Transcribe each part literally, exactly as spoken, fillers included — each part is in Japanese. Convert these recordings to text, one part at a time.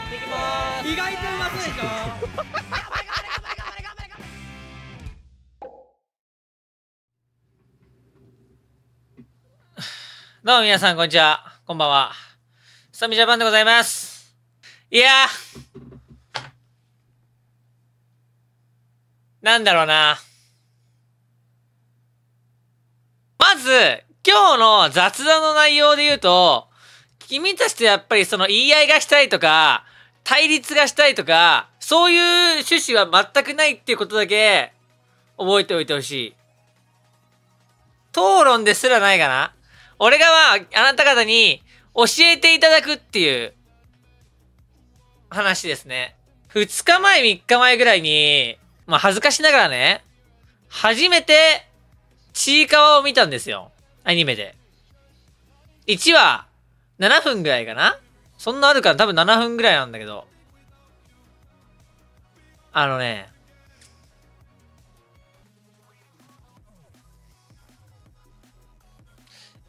やっていきまーす。意外とうまそうでしょ。どうも皆さん、こんにちは。こんばんは。スタミジャパンでございます。いやー。なんだろうな。まず、今日の雑談の内容で言うと、君たちとやっぱりその言い合いがしたいとか、対立がしたいとか、そういう趣旨は全くないっていうことだけ覚えておいてほしい。討論ですらないかな。俺がまあ、あなた方に教えていただくっていう話ですね。ふつかまえ、みっかまえぐらいに、まあ恥ずかしながらね、初めてちいかわを見たんですよ。アニメで。いちわ、ななふんぐらいかな？そんなあるから多分ななふんぐらいなんだけど。あのね、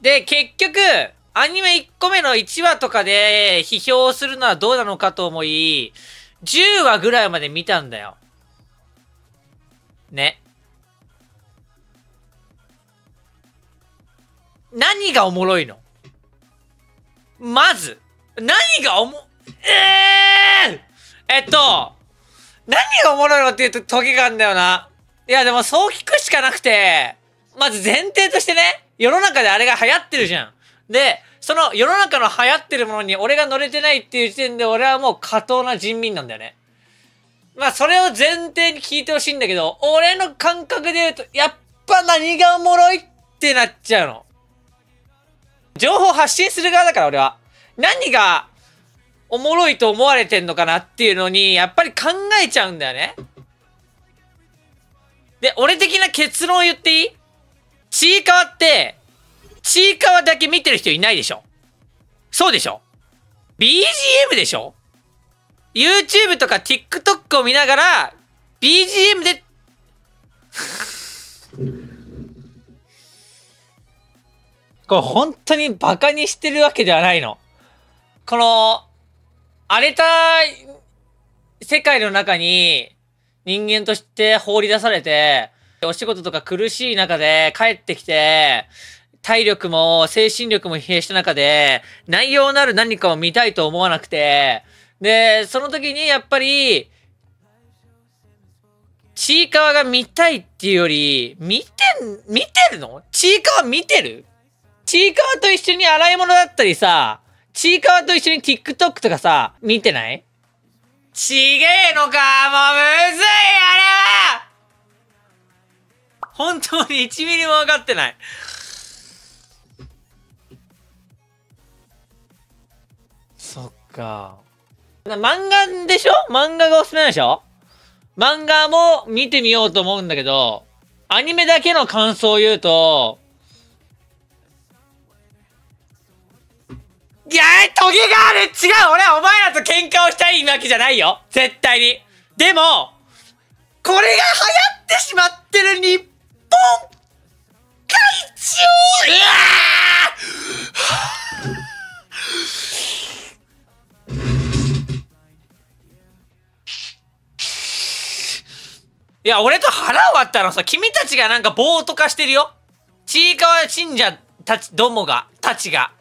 で、結局、アニメいっこめのいちわとかで批評するのはどうなのかと思い、じゅうわぐらいまで見たんだよ。ね。何がおもろいの？まず、何がおも、えー、えっと、何がおもろいのって言うとトゲがあんだよな。いや、でもそう聞くしかなくて、まず前提としてね、世の中であれが流行ってるじゃん。で、その世の中の流行ってるものに俺が乗れてないっていう時点で俺はもう過当な人民なんだよね。まあそれを前提に聞いてほしいんだけど、俺の感覚で言うと、やっぱ何がおもろいってなっちゃうの。情報発信する側だから俺は。何がおもろいと思われてんのかなっていうのに、やっぱり考えちゃうんだよね。で、俺的な結論を言っていい？ちいかわって、ちいかわだけ見てる人いないでしょ。そうでしょ。ビージーエム でしょ。YouTube とか TikTok を見ながら、ビージーエム で、これ本当にバカにしてるわけではないの。この、荒れた世界の中に人間として放り出されて、お仕事とか苦しい中で帰ってきて、体力も精神力も疲弊した中で、内容のある何かを見たいと思わなくて、で、その時にやっぱり、ちいかわが見たいっていうより、見てん、見てるの？ちいかわ見てる？ちいかわと一緒に洗い物だったりさ、ちいかわと一緒に TikTok とかさ、見てない？ちげえのか、もうむずいあれは！本当にいちミリも分かってない。そっか。漫画でしょ？漫画がおすすめでしょ？漫画も見てみようと思うんだけど、アニメだけの感想を言うと、いやー、トゲがある！違う！俺はお前らと喧嘩をしたいわけじゃないよ！絶対に！でも、これが流行ってしまってる日本日本会長、いや俺と腹割ったのさ、君たちがなんか暴徒化してるよ。ちいかわ信者たちどもがたちが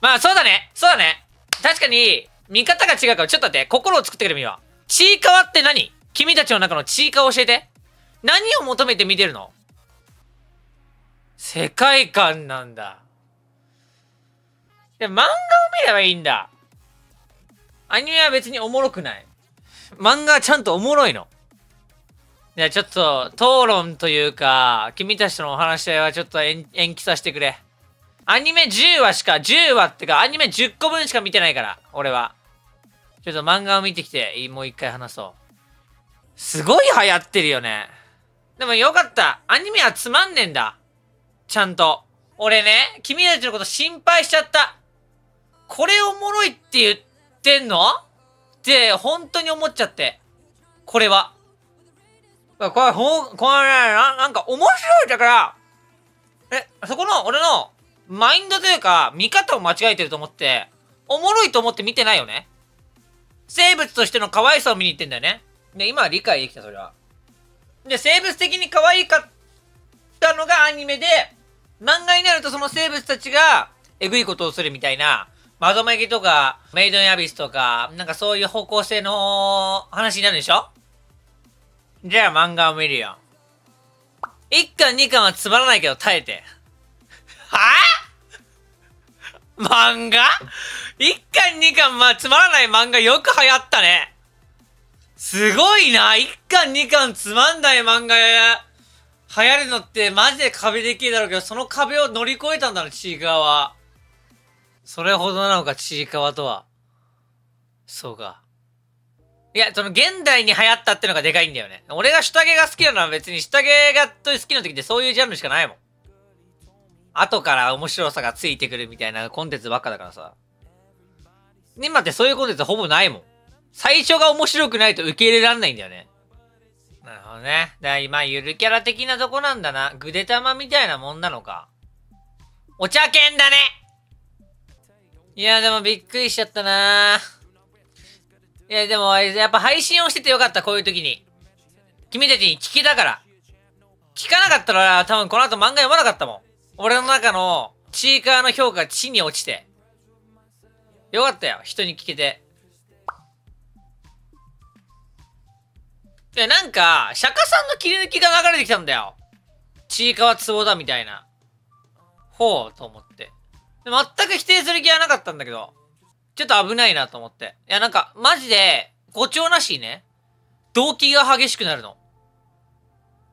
まあそうだねそうだね確かに見方が違うから、ちょっと待って、心を作ってくれみよ。ちいかわって何？君たちの中のちいかわ教えて。何を求めて見てるの？世界観なんだ。で、漫画を見ればいいんだ。アニメは別におもろくない。漫画はちゃんとおもろいの。いや、ちょっと、討論というか、君たちとのお話し合いはちょっと延期させてくれ。アニメじゅうわしか、じゅうわってか、アニメじゅっこぶんしか見てないから、俺は。ちょっと漫画を見てきて、もう一回話そう。すごい流行ってるよね。でもよかった。アニメはつまんねえんだ。ちゃんと。俺ね、君たちのこと心配しちゃった。これおもろいって言ってんの？って、本当に思っちゃって。これは。これ、ほん、これな、なんか面白いだから、え、そこの俺のマインドというか、見方を間違えてると思って、おもろいと思って見てないよね。生物としての可愛さを見に行ってんだよね。で、今は理解できた、それは。で、生物的に可愛かったのがアニメで、漫画になるとその生物たちが、えぐいことをするみたいな、まどめきとか、メイドインアビスとか、なんかそういう方向性の話になるでしょ？じゃあ漫画を見るよ。いっかんにかんはつまらないけど耐えて。はぁ？漫画？いっかんにかん、まあ、つまらない漫画よく流行ったね。すごいな。いっかんにかんつまんない漫画流行るのってマジで壁できるだろうけど、その壁を乗り越えたんだろ、ちいかわは。それほどなのか、ちいかわとは。そうか。いや、その現代に流行ったってのがでかいんだよね。俺が下着が好きなのは別に下着が好きな時ってそういうジャンルしかないもん。後から面白さがついてくるみたいなコンテンツばっかだからさ。今ってそういうコンテンツほぼないもん。最初が面白くないと受け入れらんないんだよね。なるほどね。だから今、ゆるキャラ的なとこなんだな。ぐでたまみたいなもんなのか。お茶犬だね。いや、でもびっくりしちゃったな。いや、でも、やっぱ配信をしててよかった、こういう時に。君たちに聞けたから。聞かなかったら、多分この後漫画読まなかったもん。俺の中の、ちいかわの評価が地に落ちて。よかったよ、人に聞けて。いや、なんか、釈迦さんの切り抜きが流れてきたんだよ。ちいかわツボだ、みたいな。ほう、と思って。で全く否定する気はなかったんだけど、ちょっと危ないなと思って。いや、なんか、マジで、誇張なしね。動機が激しくなるの。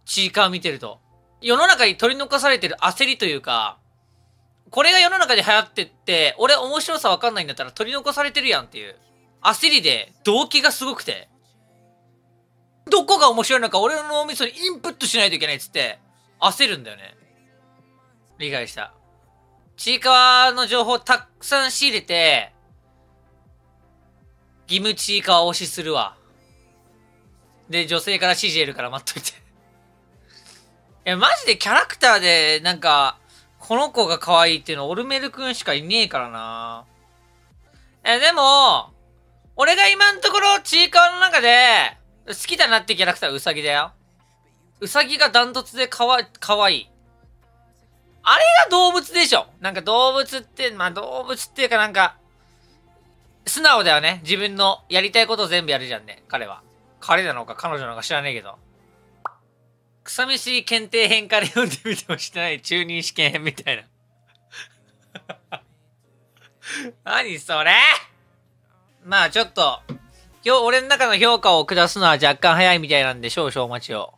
ちいかわ見てると。世の中に取り残されてる焦りというか、これが世の中で流行ってって、俺面白さわかんないんだったら取り残されてるやんっていう。焦りで、動機がすごくて。どこが面白いのか俺の脳みそにインプットしないといけないっつって、焦るんだよね。理解した。ちいかわの情報をたくさん仕入れて、義務ちいかわ推しするわ。で、女性から支持得るから待っといて。いや、マジでキャラクターで、なんか、この子が可愛いっていうのオルメルくんしかいねえからな。え、でも、俺が今のところ、ちいかわの中で、好きだなってキャラクターはウサギだよ。ウサギがダントツでかわ、かわいい。あれが動物でしょ。なんか動物って、まあ動物っていうかなんか、素直だよね。自分のやりたいことを全部やるじゃんね、彼は。彼なのか彼女なのか知らねえけど。草飯検定編から読んでみてもしてない中任試験編みたいな。何それ？まあちょっと、今日俺の中の評価を下すのは若干早いみたいなんで少々お待ちを。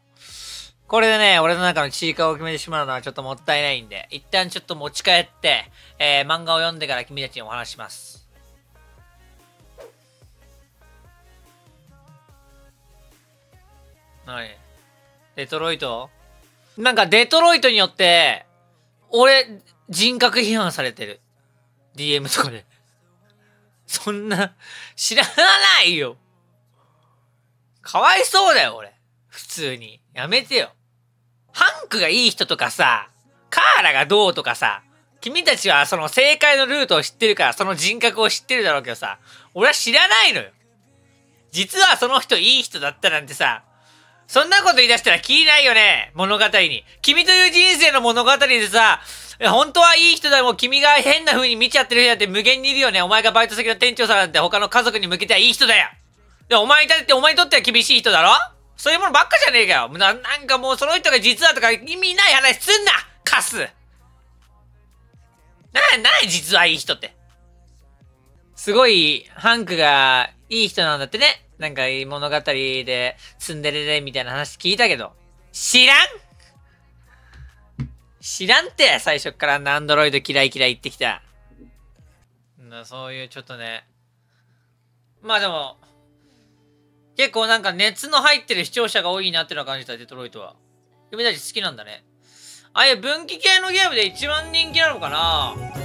これでね、俺の中のちいかわを決めてしまうのはちょっともったいないんで、一旦ちょっと持ち帰って、えー、漫画を読んでから君たちにお話します。はい。デトロイト？なんかデトロイトによって、俺、人格批判されてる。ディーエム とかで。そんな、知らないよ。かわいそうだよ、俺。普通に。やめてよ。ハンクがいい人とかさ、カーラがどうとかさ、君たちはその正解のルートを知ってるから、その人格を知ってるだろうけどさ、俺は知らないのよ。実はその人いい人だったなんてさ、そんなこと言い出したらきりないよね、物語に。君という人生の物語でさ、本当はいい人だもん、君が変な風に見ちゃってる人だって無限にいるよね。お前がバイト先の店長さんなんて他の家族に向けてはいい人だよ。で、お前にだって、お前にとっては厳しい人だろ？そういうものばっかじゃねえかよ。な、なんかもうその人が実はとか意味ない話すんな！カス！な、な、実はいい人って。すごい、ハンクがいい人なんだってね。なんかいい物語でツンデレレみたいな話聞いたけど、知らん知らんって、最初からアンドロイド嫌い嫌い言ってきた。そういうちょっとね。まあでも、結構なんか熱の入ってる視聴者が多いなってのは感じた、デトロイトは。君たち好きなんだね。ああいう分岐系のゲームで一番人気なのかな。